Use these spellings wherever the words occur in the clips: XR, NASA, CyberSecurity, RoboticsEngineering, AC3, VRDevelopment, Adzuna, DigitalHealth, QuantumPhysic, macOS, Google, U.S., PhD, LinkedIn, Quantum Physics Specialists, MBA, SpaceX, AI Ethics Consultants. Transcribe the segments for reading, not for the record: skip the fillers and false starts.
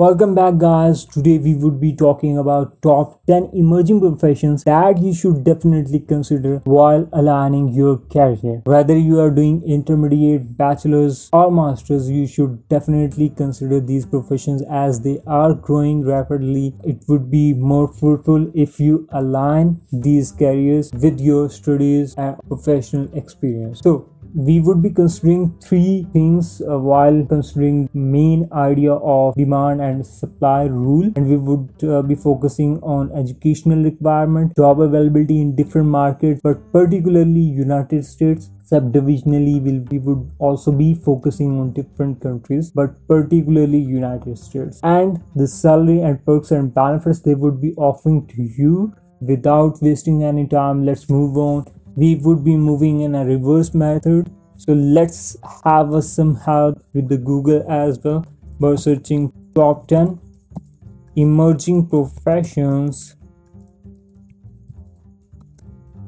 Welcome back, guys. Today we would be talking about top 10 emerging professions that you should definitely consider while aligning your career. Whether you are doing intermediate, bachelor's or master's, you should definitely consider these professions as they are growing rapidly. It would be more fruitful if you align these careers with your studies and professional experience. So we would be considering three things while considering main idea of demand and supply rule, and we would be focusing on educational requirement, job availability in different markets, but particularly United States. Subdivisionally, we would also be focusing on different countries, but particularly United States, and the salary and perks and benefits they would be offering to you. Without wasting any time, let's move on. We would be moving in a reverse method, so let's have some help with the Google as well by searching top 10 emerging professions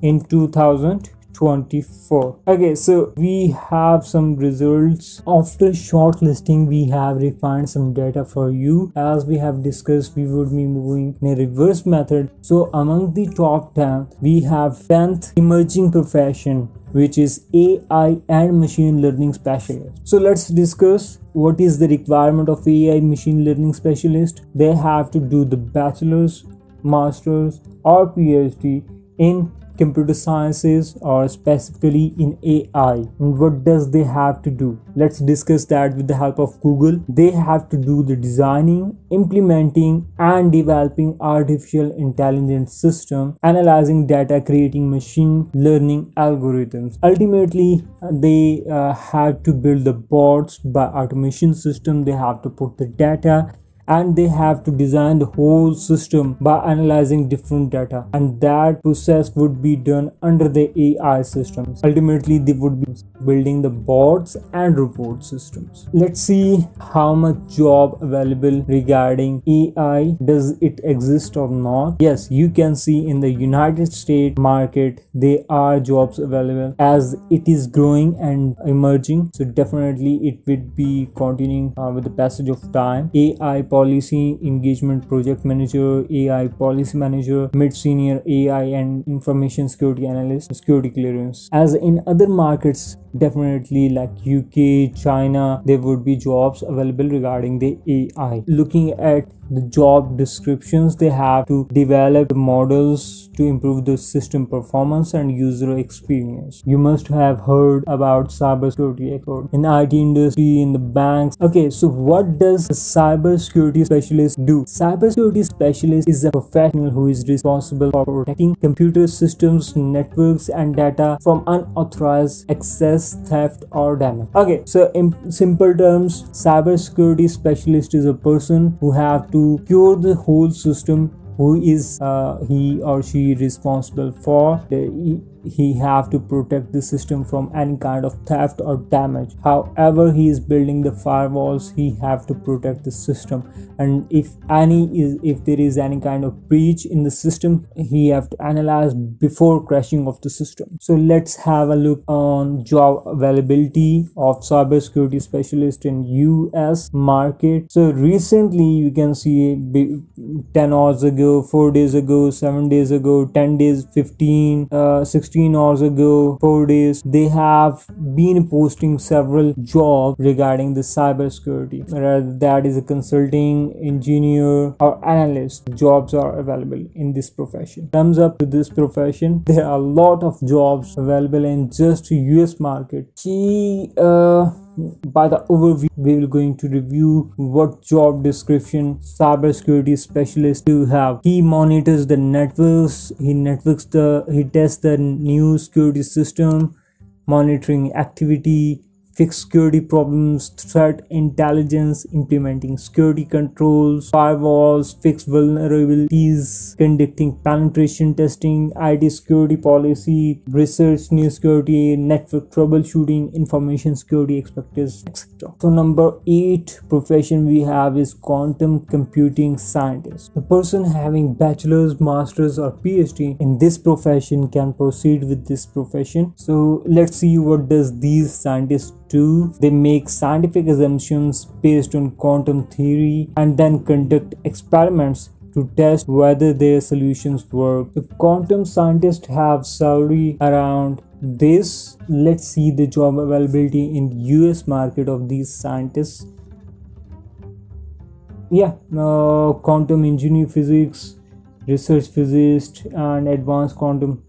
in 2024. Okay, so we have some results. After shortlisting, we have refined some data for you. As we have discussed, we would be moving in a reverse method. So among the top 10, we have 10th emerging profession, which is AI and machine learning specialist. So let's discuss what is the requirement of AI machine learning specialist. They have to do the bachelor's, master's or PhD in computer sciences or specifically in AI. And what does they have to do? Let's discuss that with the help of Google. They have to do the designing, implementing and developing artificial intelligence system, analyzing data, creating machine learning algorithms. Ultimately, they have to build the bots by automation system. They have to put the data, and they have to design the whole system by analyzing different data, and that process would be done under the AI systems. Ultimately, they would be building the bots and report systems. Let's see how much job available regarding AI. Does it exist or not? Yes, you can see in the United States market there are jobs available as it is growing and emerging, so definitely it would be continuing with the passage of time. AI policy engagement project manager, AI policy manager, mid-senior AI and information security analyst, security clearance. As in other markets, definitely like UK, China, there would be jobs available regarding the AI. Looking at the job descriptions, they have to develop models to improve the system performance and user experience. You must have heard about cybersecurity expert in IT industry, in the banks. Okay, so what does a cybersecurity specialist do? Cybersecurity specialist is a professional who is responsible for protecting computer systems, networks, and data from unauthorized access, theft, or damage. Okay, so in simple terms, cybersecurity specialist is a person who have to cure the whole system, who is he or she responsible for. He have to protect the system from any kind of theft or damage. However, he is building the firewalls. He have to protect the system, and if there is any kind of breach in the system, he have to analyze before crashing of the system. So let's have a look on job availability of cybersecurity specialist in US market. So recently, you can see 10 hours ago, 4 days ago, 7 days ago, 10 days, 15, 16 hours ago, 4 days, they have been posting several jobs regarding the cybersecurity, whether that is a consulting, engineer or analyst. Jobs are available in this profession. Thumbs up to this profession. There are a lot of jobs available in just US market. By the overview, we will going to review what job description cybersecurity specialist do have. He monitors the networks, he tests the new security system, monitoring activity, fix security problems, threat intelligence, implementing security controls, firewalls, fix vulnerabilities, conducting penetration testing, IT security policy, research new security, network troubleshooting, information security expertise, etc. So number 8 profession we have is quantum computing scientist. The person having bachelor's, master's or PhD in this profession can proceed with this profession. So let's see what does these scientists do, they make scientific assumptions based on quantum theory and then conduct experiments to test whether their solutions work. The quantum scientists have salary around this. Let's see the job availability in US market of these scientists. Quantum engineering, physics, research physicist, and advanced quantum.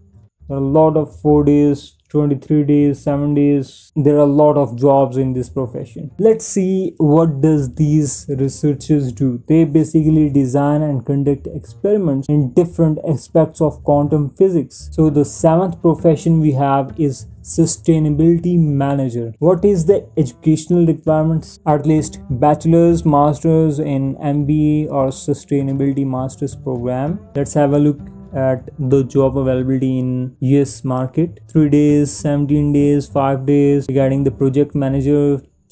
There are a lot of 4 days, 23 days, 7 days. There are a lot of jobs in this profession. Let's see what does these researchers do. They basically design and conduct experiments in different aspects of quantum physics. So the seventh profession we have is sustainability manager. What is the educational requirements? At least bachelor's, master's in MBA or sustainability master's program. Let's have a look at the job availability in US market. 3 days, 17 days, 5 days. Regarding the project manager,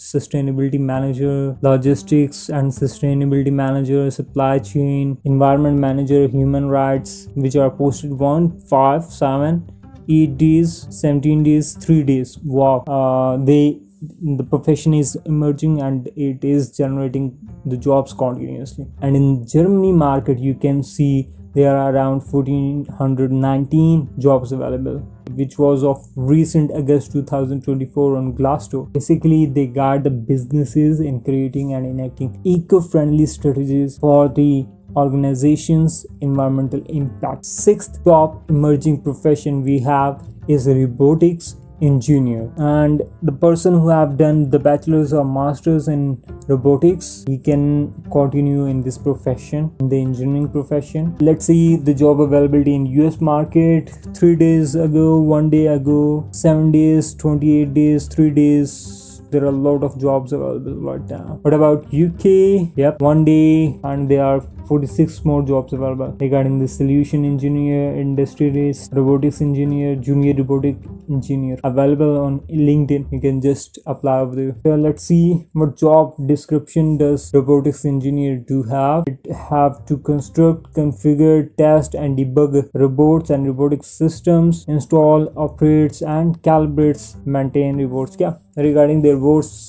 sustainability manager, logistics and sustainability manager, supply chain, environment manager, human rights, which are posted 1, 5, 7, 8 days, 17 days, 3 days. Wow. The profession is emerging and it is generating the jobs continuously. And in Germany market, you can see there are around 1419 jobs available, which was of recent August 2024 on Glassdoor. Basically, they guide the businesses in creating and enacting eco-friendly strategies for the organization's environmental impact. Sixth top emerging profession we have is robotics engineer, and the person who have done the bachelor's or master's in robotics, he can continue in this profession, in the engineering profession. Let's see the job availability in US market. 3 days ago, 1 day ago, 7 days, 28 days, 3 days. There are a lot of jobs available right now. What about UK? Yep, 1 day, and there are 46 more jobs available. Regarding the solution engineer, industrialist, robotics engineer, junior robotic engineer, available on LinkedIn. You can just apply over there. So let's see what job description does robotics engineer do have. It have to construct, configure, test and debug robots and robotic systems, install, operates and calibrates, maintain robots. Yeah, regarding their robots,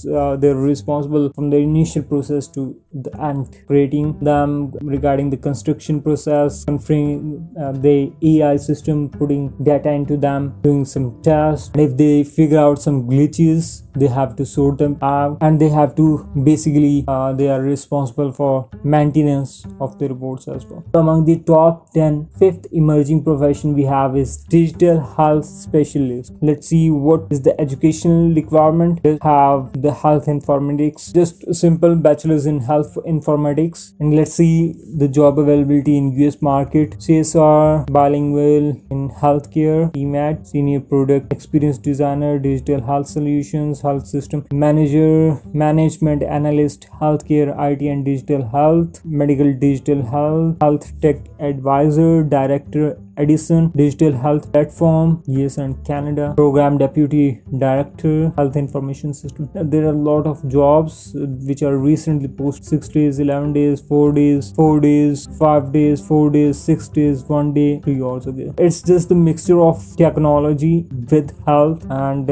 they're responsible from the initial process to the end, creating them. Regarding the construction process, configuring the AI system, putting data into them, doing some tests, and if they figure out some glitches, they have to sort them out, and they have to basically they are responsible for maintenance of the robots as well. Among the top 10, fifth emerging profession we have is digital health specialist. Let's see what is the educational requirement. They have the health informatics, just simple bachelor's in health informatics, and let's see the job availability in US market. CSR, bilingual in healthcare, EMAT, senior product experience designer, digital health solutions, health system manager, management analyst, healthcare, IT and digital health, medical digital health, health tech advisor, director, Edison, digital health platform, US and Canada, program deputy director, health information system. There are a lot of jobs which are recently posted. 6 days, 11 days, 4 days, 4 days, 5 days, 4 days, 6 days, 1 day, 3 hours ago. It's just the mixture of technology with health and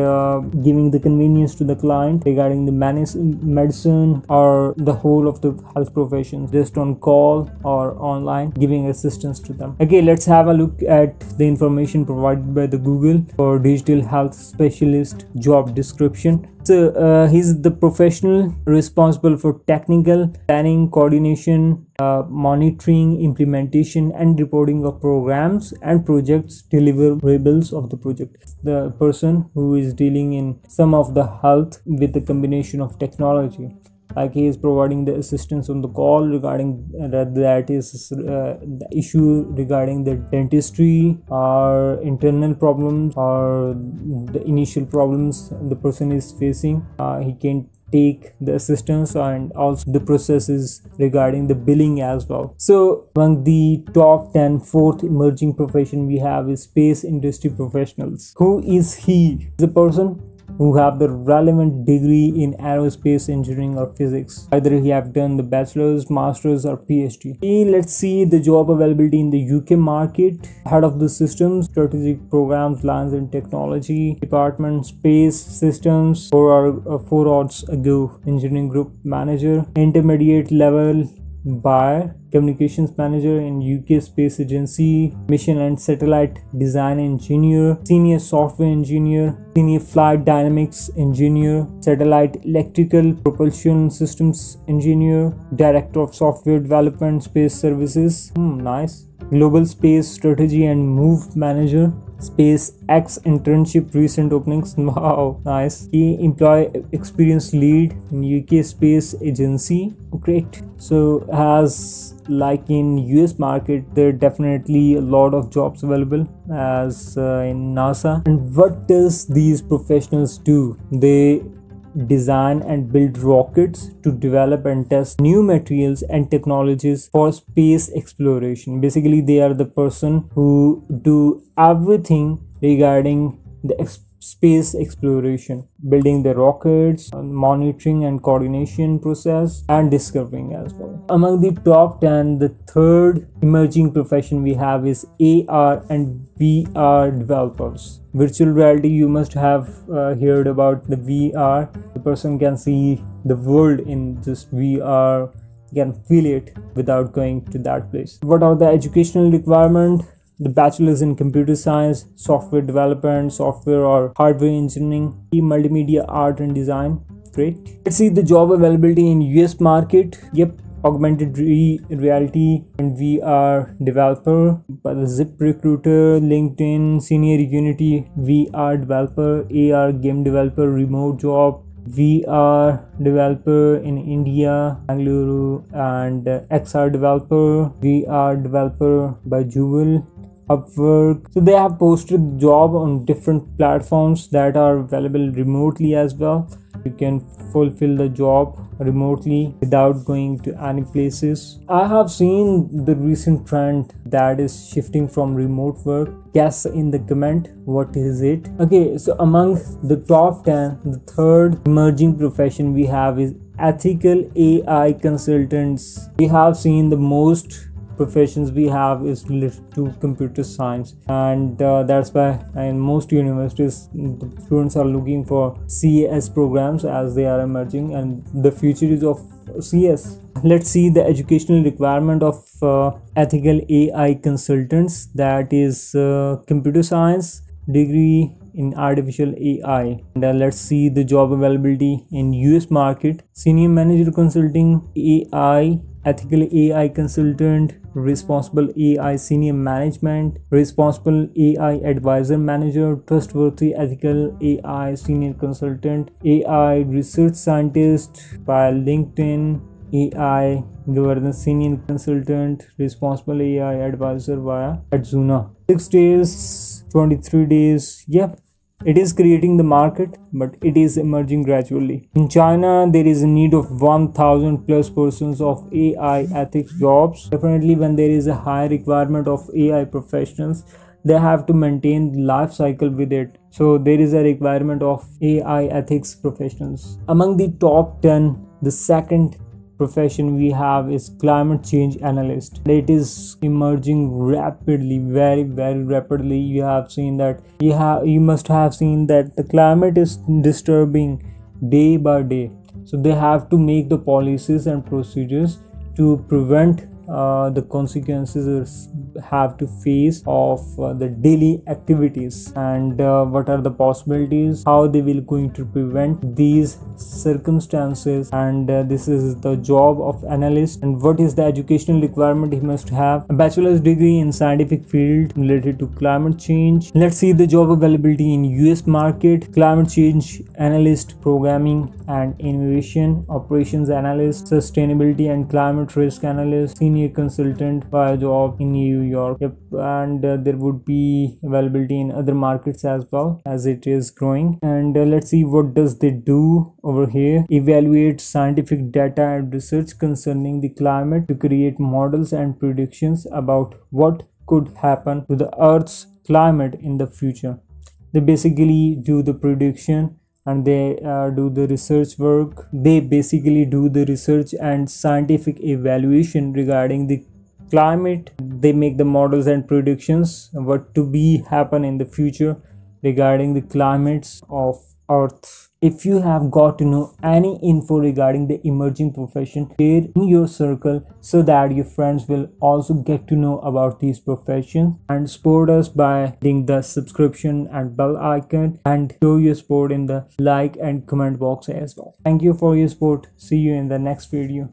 giving the convenience to the client. Regarding the medicine or the whole of the health profession, just on call or online, giving assistance to them. Okay, let's have a look at the information provided by the Google for digital health specialist job description. So he's the professional responsible for technical planning, coordination, monitoring, implementation and reporting of programs and projects, deliverables of the project. The person who is dealing in some of the health with the combination of technology, like he is providing the assistance on the call regarding that is the issue regarding the dentistry or internal problems or the initial problems the person is facing. He can take the assistance, and also the processes regarding the billing as well. So among the top 10, fourth emerging profession we have is space industry professionals. Who is he? The person who have the relevant degree in aerospace engineering or physics, either he have done the bachelor's, master's or PhD. Let's see the job availability in the UK market. Head of the systems, strategic programs, lands and technology department, space systems, four odds ago, engineering group manager, intermediate level buyer, communications manager in UK space agency, mission and satellite design engineer, senior software engineer, senior flight dynamics engineer, satellite electrical propulsion systems engineer, director of software development, space services. Nice. Global space strategy and move manager, SpaceX internship recent openings. Wow, nice. Key employee experience lead in UK space agency. Great. So as like in US market, there are definitely a lot of jobs available as in NASA. And what does these professionals do? They design and build rockets to develop and test new materials and technologies for space exploration. Basically, they are the person who do everything regarding the space exploration, building the rockets, monitoring and coordination process, and discovering as well. Among the top 10, the third emerging profession we have is AR and VR developers. Virtual reality, you must have heard about the VR. The person can see the world in just VR, can feel it without going to that place. What are the educational requirements? The bachelor's in computer science, software development, software or hardware engineering, multimedia art and design. Great. Let's see the job availability in US market. Yep, augmented reality and VR developer by the Zip Recruiter, LinkedIn, senior Unity VR developer, AR game developer, remote job, VR developer in India, Bangalore, and XR developer, VR developer by Jubil, Upwork. So they have posted job on different platforms that are available remotely as well. You can fulfill the job remotely without going to any places. I have seen the recent trend that is shifting from remote work. Guess in the comment what is it. Okay, so among the top 10, the third emerging profession we have is ethical AI consultants. We have seen the most professions we have is related to computer science, and that's why in most universities the students are looking for CS programs as they are emerging, and the future is of CS. Let's see the educational requirement of ethical AI consultants. That is computer science degree in artificial AI. And let's see the job availability in US market. Senior manager consulting, AI ethical AI consultant, responsible AI senior management, responsible AI advisor manager, trustworthy ethical AI senior consultant, AI research scientist by LinkedIn, AI governance senior consultant, responsible AI advisor via Adzuna. 6 days, 23 days. Yep. It is creating the market, but it is emerging gradually. In China, there is a need of 1,000 plus persons of AI ethics jobs. Definitely, when there is a high requirement of AI professionals, they have to maintain life cycle with it. So there is a requirement of AI ethics professionals. Among the top 10, the second profession we have is climate change analyst. It is emerging rapidly, very rapidly. You have seen that, you must have seen that the climate is disturbing day by day, so they have to make the policies and procedures to prevent the consequences have to face of the daily activities, and what are the possibilities, how they will going to prevent these circumstances, and this is the job of analyst. And what is the educational requirement? He must have a bachelor's degree in scientific field related to climate change. Let's see the job availability in US market. Climate change analyst, programming and innovation, operations analyst, sustainability and climate risk analyst, senior consultant via job in New York. Yep. And there would be availability in other markets as well as it is growing. And let's see what does they do over here. Evaluate scientific data and research concerning the climate to create models and predictions about what could happen to the Earth's climate in the future. They basically do the prediction and they do the research work. They basically do the research and scientific evaluation regarding the climate. They make the models and predictions what to be happen in the future regarding the climates of Earth. If you have got to know any info regarding the emerging profession, share in your circle so that your friends will also get to know about these professions, and support us by hitting the subscription and bell icon, and show your support in the like and comment box as well. Thank you for your support. See you in the next video.